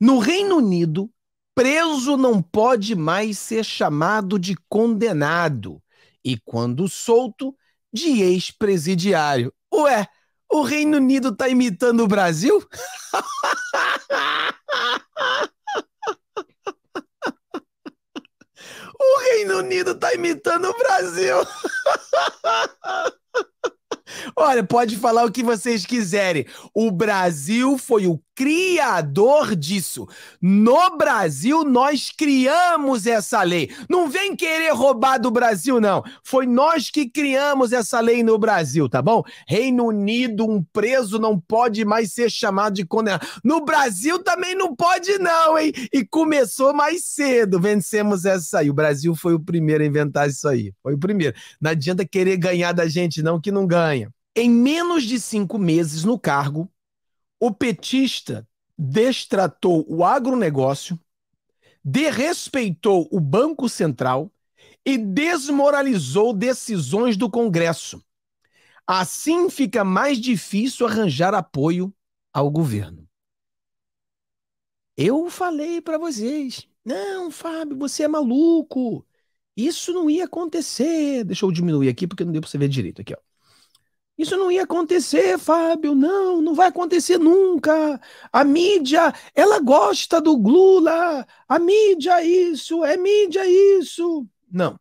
No Reino Unido, preso não pode mais ser chamado de condenado e, quando solto, de ex-presidiário. Ué, o Reino Unido tá imitando o Brasil? O Reino Unido tá imitando o Brasil. Olha, pode falar o que vocês quiserem. O Brasil foi o criador disso. No Brasil, nós criamos essa lei. Não vem querer roubar do Brasil, não. Foi nós que criamos essa lei no Brasil, tá bom? Reino Unido, um preso não pode mais ser chamado de condenado. No Brasil também não pode, não, hein? E começou mais cedo. Vencemos essa aí. O Brasil foi o primeiro a inventar isso aí. Foi o primeiro. Não adianta querer ganhar da gente, não, que não ganha. Em menos de 5 meses no cargo, o petista destratou o agronegócio, desrespeitou o Banco Central e desmoralizou decisões do Congresso. Assim fica mais difícil arranjar apoio ao governo. Eu falei para vocês, não, Fábio, você é maluco, isso não ia acontecer. Deixa eu diminuir aqui porque não deu para você ver direito aqui, ó. Isso não ia acontecer, Fábio, não, não vai acontecer nunca. A mídia, ela gosta do Lula, a mídia é isso, Não,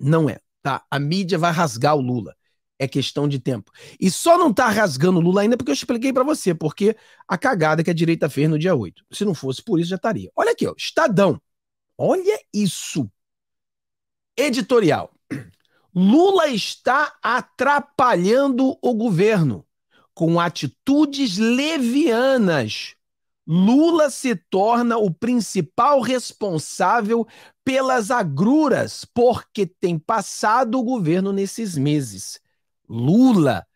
não é, tá? A mídia vai rasgar o Lula, é questão de tempo. E só não tá rasgando o Lula ainda porque eu expliquei pra você, porque a cagada que a direita fez no dia 8. Se não fosse por isso, já estaria. Olha aqui, ó, Estadão, olha isso. Editorial. Lula está atrapalhando o governo com atitudes levianas. Lula se torna o principal responsável pelas agruras porque tem passado o governo nesses meses. Lula,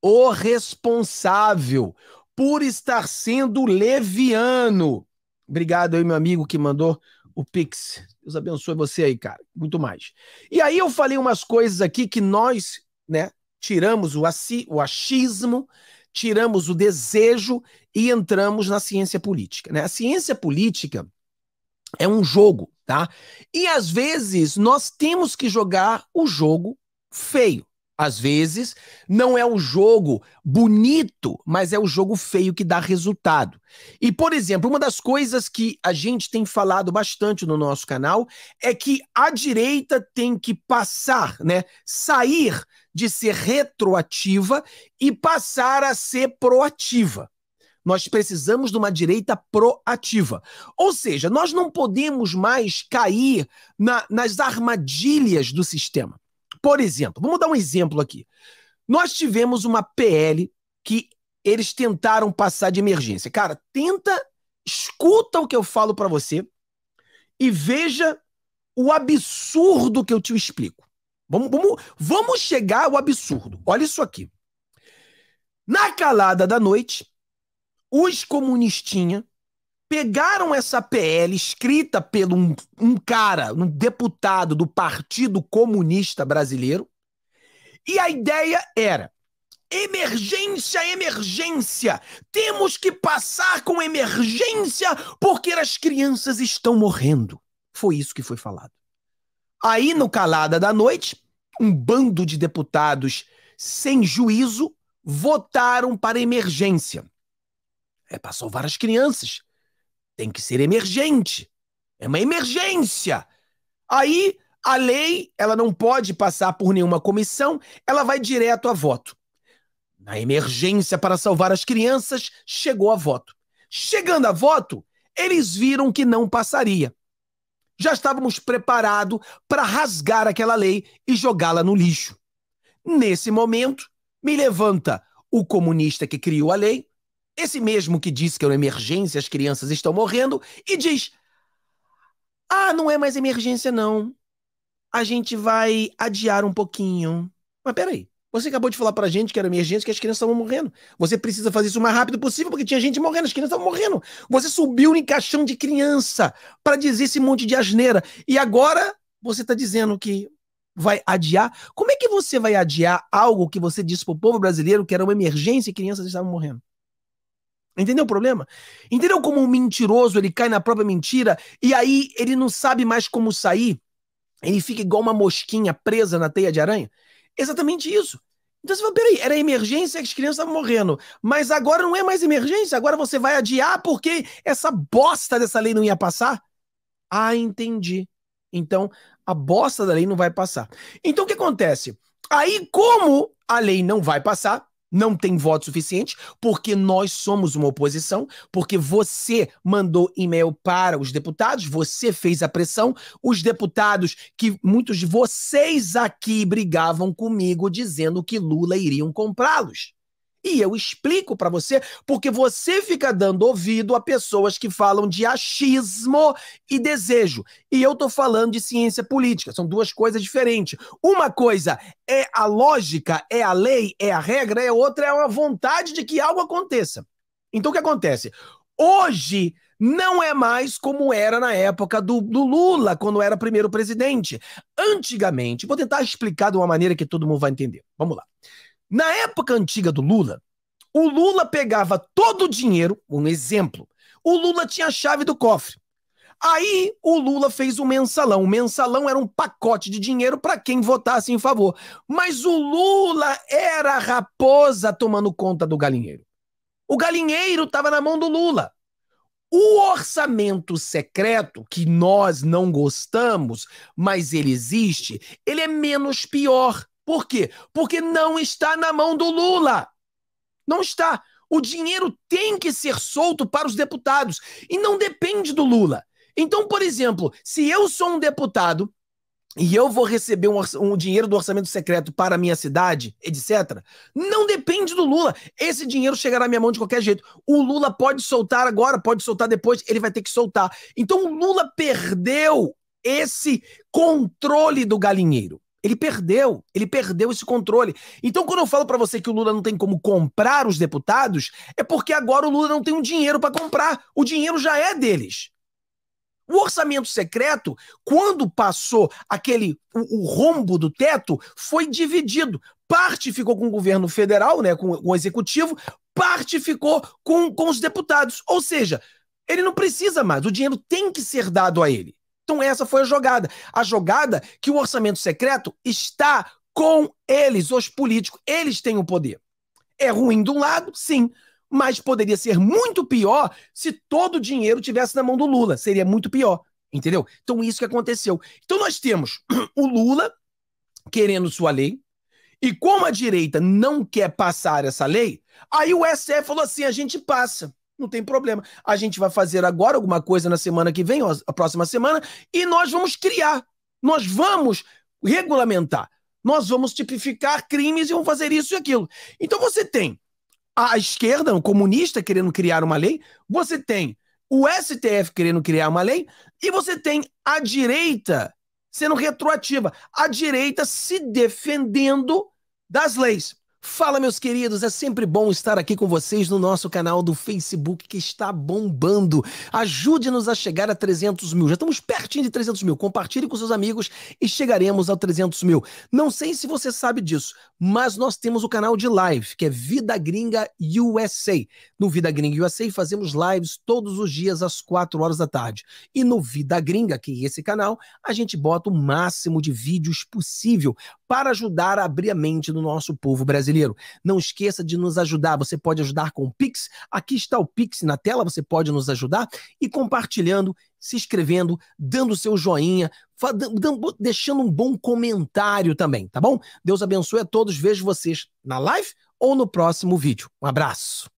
o responsável por estar sendo leviano. Obrigado aí, meu amigo, que mandou o Pix. Deus abençoe você aí, cara. Muito mais. E aí eu falei umas coisas aqui que nós, né, tiramos o achismo, tiramos o desejo e entramos na ciência política, né? A ciência política é um jogo, tá? E às vezes nós temos que jogar o jogo feio. Às vezes não é o jogo bonito, mas é o jogo feio que dá resultado. E, por exemplo, uma das coisas que a gente tem falado bastante no nosso canal é que a direita tem que passar, né, sair de ser retroativa e passar a ser proativa. Nós precisamos de uma direita proativa. Ou seja, nós não podemos mais cair nas armadilhas do sistema. Por exemplo, vamos dar um exemplo aqui. Nós tivemos uma PL que eles tentaram passar de emergência. Cara, escuta o que eu falo pra você e veja o absurdo que eu te explico. Vamos chegar ao absurdo. Olha isso aqui. Na calada da noite, os comunistinha pegaram essa PL escrita por um cara, um deputado do Partido Comunista Brasileiro, e a ideia era emergência, emergência, temos que passar com emergência porque as crianças estão morrendo. Foi isso que foi falado. Aí, no calada da noite, um bando de deputados sem juízo votaram para emergência. É para salvar as crianças. Tem que ser emergente. É uma emergência. Aí, a lei, ela não pode passar por nenhuma comissão, ela vai direto a voto. Na emergência para salvar as crianças, chegou a voto. Chegando a voto, eles viram que não passaria. Já estávamos preparados para rasgar aquela lei e jogá-la no lixo. Nesse momento, me levanta o comunista que criou a lei, esse mesmo que disse que é uma emergência, as crianças estão morrendo, e diz, ah, não é mais emergência não, a gente vai adiar um pouquinho. Mas peraí, você acabou de falar pra gente que era emergência, que as crianças estavam morrendo. Você precisa fazer isso o mais rápido possível, porque tinha gente morrendo, as crianças estavam morrendo. Você subiu em caixão de criança pra dizer esse monte de asneira, e agora você tá dizendo que vai adiar. Como é que você vai adiar algo que você disse pro povo brasileiro que era uma emergência e crianças estavam morrendo? Entendeu o problema? Entendeu como um mentiroso, ele cai na própria mentira e aí ele não sabe mais como sair? Ele fica igual uma mosquinha presa na teia de aranha? Exatamente isso. Então você fala, peraí, era emergência que as crianças estavam morrendo, mas agora não é mais emergência, agora você vai adiar porque essa bosta dessa lei não ia passar? Ah, entendi. Então, a bosta da lei não vai passar. Então, o que acontece? Aí, como a lei não vai passar, não tem voto suficiente, porque nós somos uma oposição, porque você mandou e-mail para os deputados, você fez a pressão, os deputados que muitos de vocês aqui brigavam comigo dizendo que Lula iriam comprá-los. E eu explico para você, porque você fica dando ouvido a pessoas que falam de achismo e desejo. E eu tô falando de ciência política, são duas coisas diferentes. Uma coisa é a lógica, é a lei, é a regra, e a outra é uma vontade de que algo aconteça. Então o que acontece? Hoje não é mais como era na época do Lula, quando era primeiro presidente. Antigamente, vou tentar explicar de uma maneira que todo mundo vai entender. Vamos lá. Na época antiga do Lula, o Lula pegava todo o dinheiro, um exemplo, o Lula tinha a chave do cofre. Aí o Lula fez um mensalão. O mensalão era um pacote de dinheiro para quem votasse em favor. Mas o Lula era a raposa tomando conta do galinheiro. O galinheiro estava na mão do Lula. O orçamento secreto, que nós não gostamos, mas ele existe, ele é menos pior. Por quê? Porque não está na mão do Lula. Não está. O dinheiro tem que ser solto para os deputados e não depende do Lula. Então, por exemplo, se eu sou um deputado e eu vou receber um dinheiro do orçamento secreto para a minha cidade, etc., não depende do Lula. Esse dinheiro chegará à minha mão de qualquer jeito. O Lula pode soltar agora, pode soltar depois, ele vai ter que soltar. Então o Lula perdeu esse controle do galinheiro. Ele perdeu esse controle. Então, quando eu falo pra você que o Lula não tem como comprar os deputados, é porque agora o Lula não tem o dinheiro pra comprar. O dinheiro já é deles. O orçamento secreto, quando passou aquele o rombo do teto, foi dividido. Parte ficou com o governo federal, né, com o executivo, parte ficou com os deputados. Ou seja, ele não precisa mais, o dinheiro tem que ser dado a ele. Então essa foi a jogada. A jogada que o orçamento secreto está com eles, os políticos. Eles têm o poder. É ruim de um lado, sim, mas poderia ser muito pior se todo o dinheiro estivesse na mão do Lula. Seria muito pior, entendeu? Então isso que aconteceu. Então nós temos o Lula querendo sua lei e como a direita não quer passar essa lei, aí o STF falou assim, a gente passa. Não tem problema. A gente vai fazer agora alguma coisa na semana que vem, ou a próxima semana, e nós vamos criar. Nós vamos regulamentar. Nós vamos tipificar crimes e vamos fazer isso e aquilo. Então você tem a esquerda, o comunista, querendo criar uma lei, você tem o STF querendo criar uma lei, e você tem a direita sendo retroativa. A direita se defendendo das leis. Fala, meus queridos, é sempre bom estar aqui com vocês no nosso canal do Facebook que está bombando. Ajude-nos a chegar a 300 mil, já estamos pertinho de 300 mil. Compartilhe com seus amigos e chegaremos a 300 mil. Não sei se você sabe disso, mas nós temos o canal de live, que é Vida Gringa USA. No Vida Gringa USA fazemos lives todos os dias às 4 horas da tarde. E no Vida Gringa, que é esse canal, a gente bota o máximo de vídeos possível para ajudar a abrir a mente do nosso povo brasileiro. Não esqueça de nos ajudar, você pode ajudar com o Pix, aqui está o Pix na tela, você pode nos ajudar e compartilhando, se inscrevendo, dando o seu joinha, deixando um bom comentário também, tá bom? Deus abençoe a todos, vejo vocês na live ou no próximo vídeo. Um abraço!